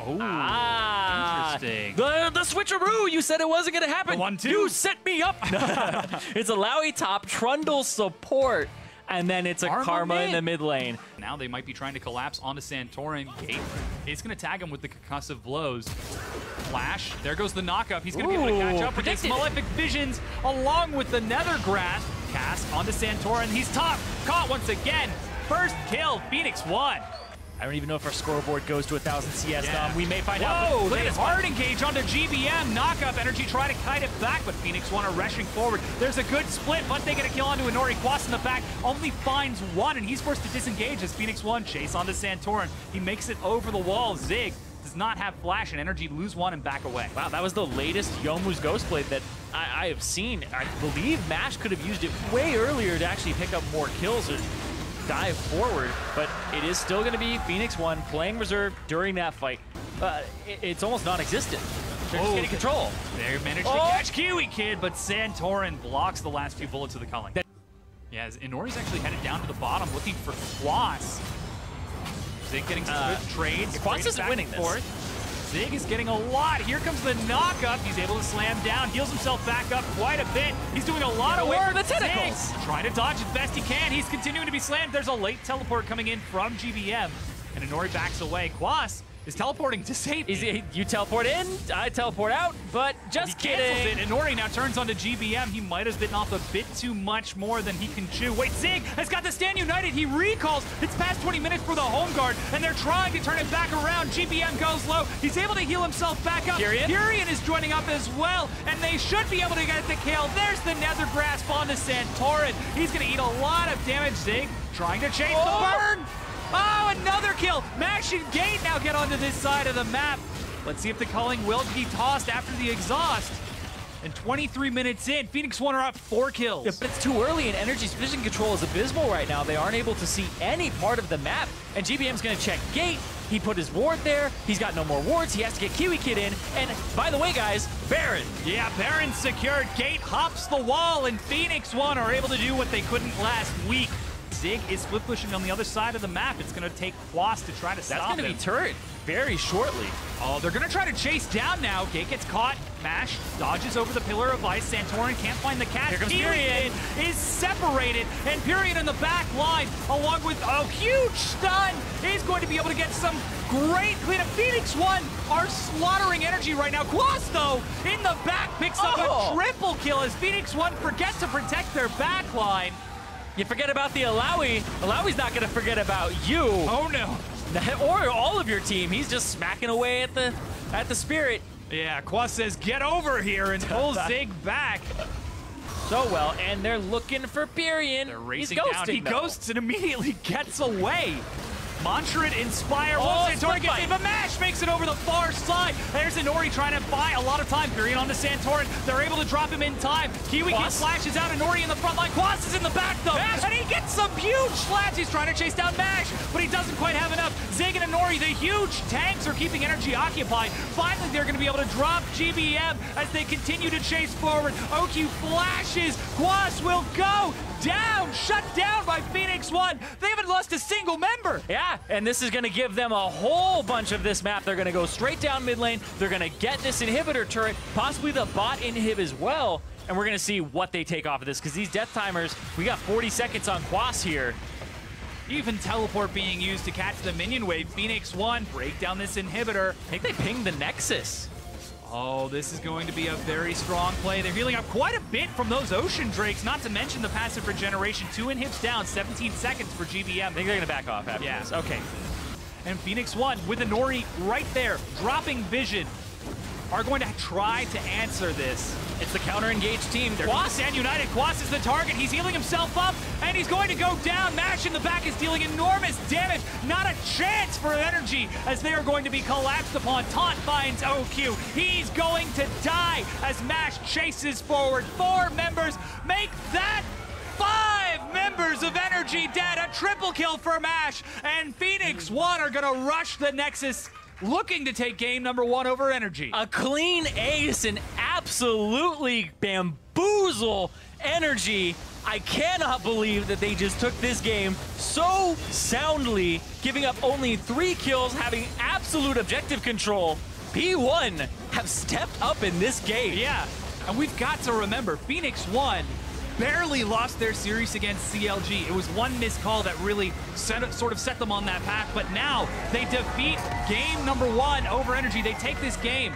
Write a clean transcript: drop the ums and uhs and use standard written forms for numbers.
Oh, interesting. The switcheroo! You said it wasn't going to happen. 1-2. You set me up. It's Illaoi top, Trundle support, and then it's a Karma in the mid lane. Now they might be trying to collapse onto Santorin. Gate is going to tag him with the concussive blows. Flash. There goes the knockup. He's going to be able to catch up with his Malefic Visions along with the Nether Grasp. Cast onto Santorin. He's top. Caught once again. First kill. Phoenix One. I don't even know if our scoreboard goes to 1,000 CS. Yeah. We may find out. Whoa, look at this hard engage onto GBM. Knockup, Energy try to kite it back, but Phoenix One are rushing forward. There's a good split, but they get a kill onto Inori. Quas in the back only finds one, and he's forced to disengage as Phoenix One chase onto Santorin. He makes it over the wall. Zig does not have flash, and Energy lose one and back away. Wow, that was the latest Yomu's Ghostblade that I have seen. I believe Mash could have used it way earlier to actually pick up more kills. Dive forward, but it is still going to be Phoenix One playing reserve during that fight. It's almost non-existent. They're just getting control. They managed to catch Kiwi Kid, but Santorin blocks the last few bullets of the culling. Yeah, Inori's actually headed down to the bottom looking for Quas. Zig getting some trades. Quas is winning this. Zig is getting a lot. Here comes the knockup. He's able to slam down, heals himself back up quite a bit. He's doing a lot of work. The tentacles. Trying to dodge as best he can. He's continuing to be slammed. There's a late teleport coming in from GBM, and Inori backs away. Quas is teleporting to safety. You teleport in, I teleport out, but just kidding. Inori now turns onto GBM. He might have bitten off a bit too much more than he can chew. Wait, Zig has got the stand united. He recalls. It's past 20 minutes for the home guard, and they're trying to turn it back around. GBM goes low. He's able to heal himself back up. Pirean is joining up as well, and they should be able to get the kill. There's the Nether Grasp onto Santorin. He's going to eat a lot of damage. Zig trying to chase the burn. Oh, another kill! Mash and Gate now get onto this side of the map. Let's see if the culling will be tossed after the exhaust. And 23 minutes in, Phoenix One are up 4 kills. If it's too early, and Energy's vision control is abysmal right now. They aren't able to see any part of the map. And GBM's gonna check Gate. He put his ward there. He's got no more wards. He has to get Kiwi Kid in. And by the way, guys, Baron. Yeah, Baron secured. Gate hops the wall, and Phoenix One are able to do what they couldn't last week. Zig is split pushing on the other side of the map. It's going to take Quas to try to stop him. That's going to be turret very shortly. Oh, they're going to try to chase down now. Gate gets caught. Mash dodges over the Pillar of Ice. Santorin can't find the catch. Here comes Pirean. Pirean is separated, and Pirean in the back line, along with a huge stun, is going to be able to get some great cleanup. Phoenix One are slaughtering Energy right now. Quas, though, in the back picks up a triple kill as Phoenix One forgets to protect their back line. You forget about the Illaoi. Illaoi's not gonna forget about you. Oh no. Or all of your team. He's just smacking away at the spirit. Yeah, Quas says, get over here, and pulls Zig back. So well, and they're looking for Pirean. They're racing down. He ghosts and immediately gets away. Monturant Inspire, Santorin gets in, but Mash makes it over the far side. There's Inori trying to buy a lot of time. Pirean onto Santorin. They're able to drop him in time. Kiwi Kid flashes out. Inori in the front line. Quas is in the back, though. Mash. And he gets some huge slaps. He's trying to chase down Mash, but he doesn't quite have enough. Zig and Inori, the huge tanks, are keeping Energy occupied. Finally, they're going to be able to drop GBM as they continue to chase forward. OQ flashes. Quas will go down, shut down by Phoenix One. They haven't lost a single member. Yeah, and this is going to give them a whole bunch of this map. They're going to go straight down mid lane. They're going to get this inhibitor turret, possibly the bot inhib as well. And we're going to see what they take off of this, because these death timers, we got 40 seconds on Quas here. Even teleport being used to catch the minion wave. Phoenix One break down this inhibitor. I think they pinged the Nexus. Oh, this is going to be a very strong play. They're healing up quite a bit from those Ocean Drakes, not to mention the passive regeneration. 2 inhibs down, 17 seconds for GBM. I think they're going to back off after this. Okay. And Phoenix One, with Inori right there, dropping vision, are going to try to answer this. It's the counter-engaged team. Quas and United. Quas is the target. He's healing himself up, and he's going to go down. Mash in the back is dealing enormous damage. Not a chance for Energy, as they are going to be collapsed upon. Taunt finds OQ. He's going to die as Mash chases forward. 4 members. Make that 5 members of Energy dead. A triple kill for Mash, and Phoenix One are going to rush the Nexus, looking to take game number 1 over Energy. A clean ace and absolutely bamboozle Energy. I cannot believe that they just took this game so soundly, giving up only 3 kills, having absolutely absolute objective control. P1 have stepped up in this game. Yeah, and we've got to remember, Phoenix One barely lost their series against CLG. It was one missed call that really sort of set them on that path, but now they defeat game number 1 over Energy. They take this game.